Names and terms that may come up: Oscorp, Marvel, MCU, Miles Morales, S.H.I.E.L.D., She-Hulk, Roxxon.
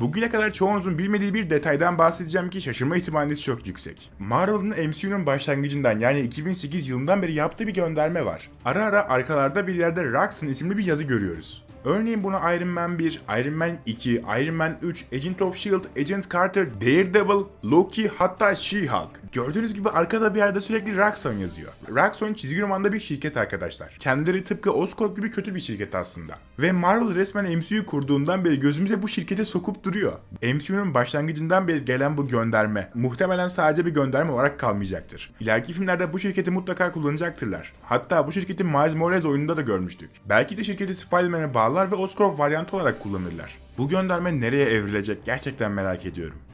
Bugüne kadar çoğunuzun bilmediği bir detaydan bahsedeceğim ki şaşırma ihtimaliniz çok yüksek. Marvel'ın MCU'nun başlangıcından yani 2008 yılından beri yaptığı bir gönderme var. Ara ara arkalarda bir yerde Roxxon isimli bir yazı görüyoruz. Örneğin buna Iron Man 1, Iron Man 2, Iron Man 3, Agent of S.H.I.E.L.D., Agent Carter, Daredevil, Loki hatta She-Hulk. Gördüğünüz gibi arkada bir yerde sürekli Roxxon yazıyor. Roxxon çizgi romanda bir şirket arkadaşlar. Kendileri tıpkı Oscorp gibi kötü bir şirket aslında. Ve Marvel resmen MCU kurduğundan beri gözümüze bu şirkete sokup duruyor. MCU'nun başlangıcından beri gelen bu gönderme muhtemelen sadece bir gönderme olarak kalmayacaktır. İleriki filmlerde bu şirketi mutlaka kullanacaktırlar. Hatta bu şirketi Miles Morales oyununda da görmüştük. Belki de şirketi Spider-Man'e bağlı ve Oscorp varyantı olarak kullanırlar. Bu gönderme nereye evrilecek gerçekten merak ediyorum.